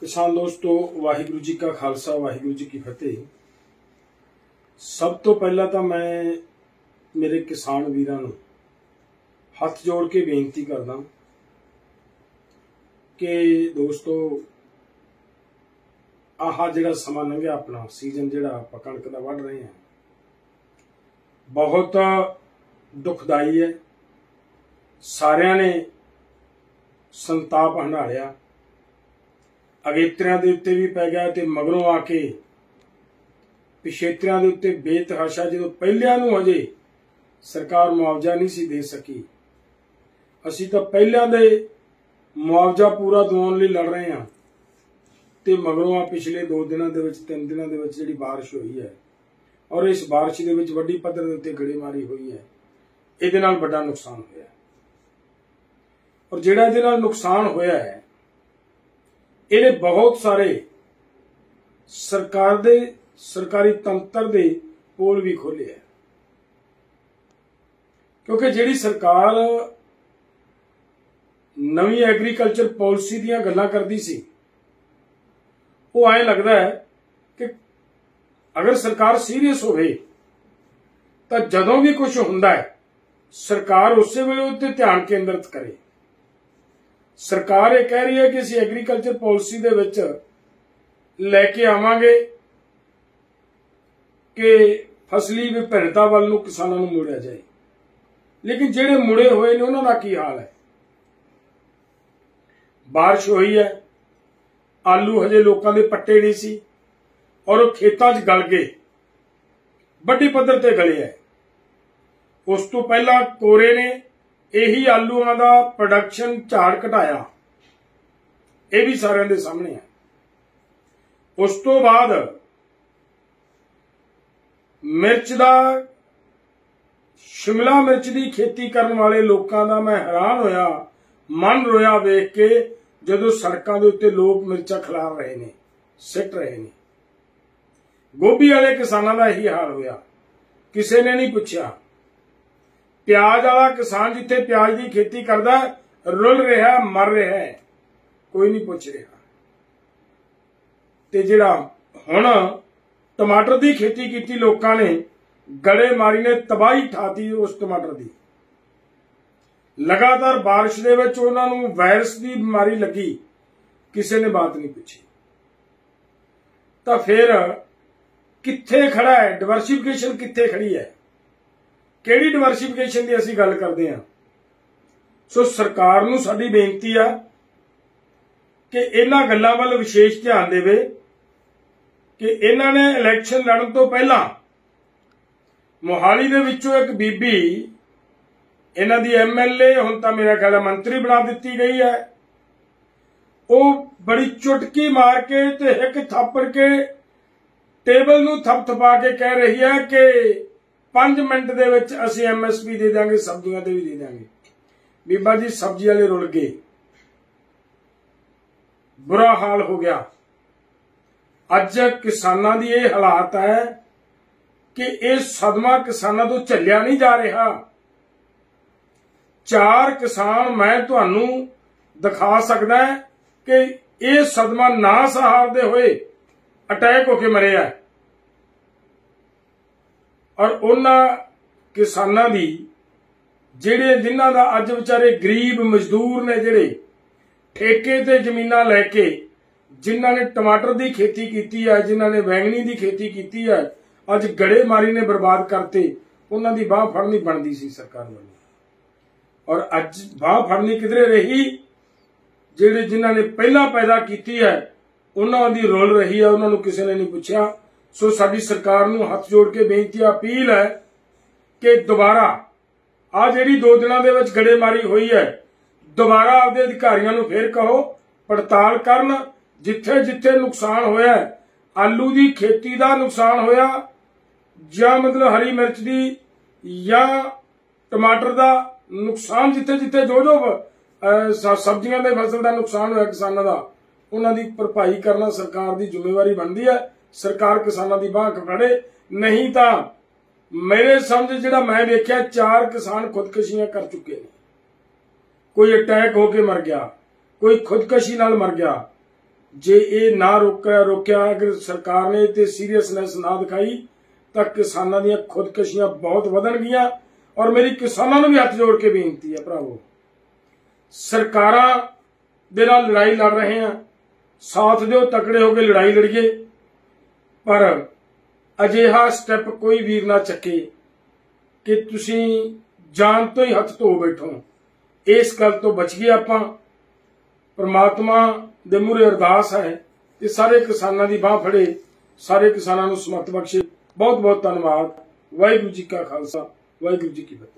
किसान दोस्तों वाहिगुरु जी का खालसा वाहिगुरु जी की फतेह। सब तो पहला तो मैं मेरे किसान वीरां नूं हथ जोड़ के बेनती करदा कि दोस्तों आहा जिहड़ा समा लंघिया अपना सीजन जिहड़ा आपां कणक दा वढ रहे हैं बहुत दुखदाई है। सारियां ने संताप हंडालिया, अगेत्रियां दे उत्ते भी पै गया ते मगरों आके पिछेत्रियां दे उत्ते बेतहाशा। जो पहलियां नूं हजे सरकार मुआवजा नहीं सी दे सकी, असीं तां पहलियां दे मुआवजा पूरा दवाउण लई लड़ रहे हां ते मगरों आ पिछले 2 दिनां दे विच 3 दिनां दे विच जिहड़ी बारिश होई है और इस बारिश दे विच वड्डी पद्धर दे उत्ते गड़ेमारी होई है, इहदे नाल वड्डा नुकसान होया। और जिहड़ा इहदे नाल नुकसान होया है इहदे बहुत सारे सरकार दे सरकारी तंत्र दे पोल भी खोले है, क्योंकि जिहड़ी सरकार नवी एग्रीकल्चर पॉलिसी दियां गल्लां करदी सी वो ऐ लगदा है कि अगर सरकार सीरीयस होवे तां जदों भी कुछ हुंदा है सरकार उसे वेले उत्ते ध्यान केंद्रित करे। सरकार ये कह रही है कि असी एग्रीकल्चर पॉलिसी दे विच लैके आवांगे कि फसली विभिन्नता वाल नूं किसानां नूं मोड़िया जाए, लेकिन जिहड़े मुड़े हुए ने उन्हां दा की हाल है। बारिश होई है, आलू हजे लोकां दे पट्टे नहीं सी और वो खेतां 'च गल गए, वड्डी पद्धर ते गले है। उस तों पहलां कोरे ने यही आलूआं दा प्रोडक्शन झाड़ घटाया, यह भी सारे दे सामने है। उस तो बाद मिर्च दा शिमला मिर्च दी खेती करन वाले लोकां दा मैं हैरान होया, मन रोया वेख के जदों सड़कां दे उत्ते लोक मिर्चा खलार रहे ने, सिट रहे ने। गोभी वाले किसानां दा यही हाल होया, किसी ने नहीं पुछया। प्याज वाला किसान जिथे प्याज की खेती करता रुल रहा, मर रहा है, कोई नहीं पूछ रहा। ते जिहड़ा हुण टमाटर की खेती की लोगों ने गड़ेमारी ने तबाही ठाती उस टमाटर की। लगातार बारिश दे विच उहनां नूं वायरस की बीमारी लगी, किसी ने बात नहीं पूछी। तो फिर कित्थे खड़ा है डाइवर्सिफिकेशन, कित्थे खड़ी है, ਕਿਹੜੀ ਡਾਇਵਰਸਿਫਿਕੇਸ਼ਨ ਦੀ ਅਸੀਂ ਗੱਲ ਕਰਦੇ ਹਾਂ। ਸੋ ਸਰਕਾਰ ਨੂੰ ਸਾਡੀ ਬੇਨਤੀ ਆ ਕਿ ਇਹਨਾਂ ਗੱਲਾਂ ਵੱਲ ਵਿਸ਼ੇਸ਼ ਧਿਆਨ ਦੇਵੇ ਕਿ ਇਹਨਾਂ ਨੇ ਇਲੈਕਸ਼ਨ ਲੜਨ ਤੋਂ ਪਹਿਲਾਂ ਮੋਹਾਲੀ ਦੇ ਵਿੱਚੋਂ ਇੱਕ ਬੀਬੀ ਇਹਨਾਂ ਦੀ ਐਮਐਲਏ ਹੁਣ ਤਾਂ ਮੇਰਾ ਖਿਆਲ ਮੰਤਰੀ ਬਣਾ ਦਿੱਤੀ ਗਈ ਹੈ, ਉਹ ਬੜੀ ਚੁਟਕੀ ਮਾਰ ਕੇ ਤੇ ਇੱਕ ਥਾਪੜ ਕੇ ਟੇਬਲ ਨੂੰ ਥਪਥਪਾ ਕੇ ਕਹਿ ਰਹੀ ਹੈ ਕਿ 5 मिनट दे विच असी MSP दे देंगे, सब्जियां ते भी दे देंगे। बीबा जी सब्जी वाले रुल गए, बुरा हाल हो गया। अज किसानां दी ये हालात है कि ये सदमा किसानां तों झल्लिया नहीं जा रहा। 4 किसान मैं तुहानूं दिखा सकदा कि ये सदमा ना सहारदे होए अटैक होके मरे है। और उन्हां किसानां दी जिहड़े जिन्हां दा अज विचारे गरीब मजदूर ने, जिहड़े ठेके ते जमीनां लैके जिन्हां ने टमाटर दी खेती कीती है, जिन्हां ने बैंगनी दी खेती कीती है, अज गड़ेमारी ने बर्बाद करते, उन्हां दी बाह फड़नी बनदी सी सरकार वालों। और अज बाह फड़नी किधरे रही, जिहड़े जिन्हां ने पहला पैदा कीती है उन्हां दी रोल रही है, उन्हां नूं किसी ने नहीं पुछया। सो साडी सरकार नूं हथ जोड़ के बेनती अपील है कि दोबारा आ जिहड़ी 2 दिनां दे विच गड़ेमारी हुई है दोबारा आपदे अधिकारियां नूं फिर कहो पड़ताल करन। जिथे जिथे नुकसान होया आलू की खेती का नुकसान होया जां मतलब हरी मिर्च की या टमाटर का नुकसान, जिथे जिथे जो जो सब्जियां की फसल का नुकसान होया किसानां दा, उन्हां दी भरपाई करना सरकार की जिम्मेवारी बनती है। सरकार किसानों की बांह खड़े नहीं तो मेरे समझ जिहड़ा मैं देखिया 4 किसान खुदकुशियां कर चुके हैं। कोई अटैक होके मर गया, कोई खुदकुशी नाल मर गया, जे ना रोकया अगर सरकार ने ते सीरियसनेस ना दिखाई तो किसानों दी खुदकुशियां बहुत वधणगीयां। और मेरी किसानों नूं भी हथ जोड़ के बेनती है, भरावो सरकारां दे नाल लड़ाई लड़ रहे हैं, साथ दिओ, तकड़े होके लड़ाई लड़िए, पर अजिहा स्टैप कोई वीर ना चके कि तुसीं जान तो ही हथ धो बैठो। इस गल तो बचिए, आपां परमात्मा दे मूहरे अरदास है कि सारे किसानां दी बाह फड़े, सारे किसानां नूं समत बख्शे। बहुत बहुत धन्नवाद। वाहिगुरू जी का खालसा, वाहिगुरू जी की फतेह।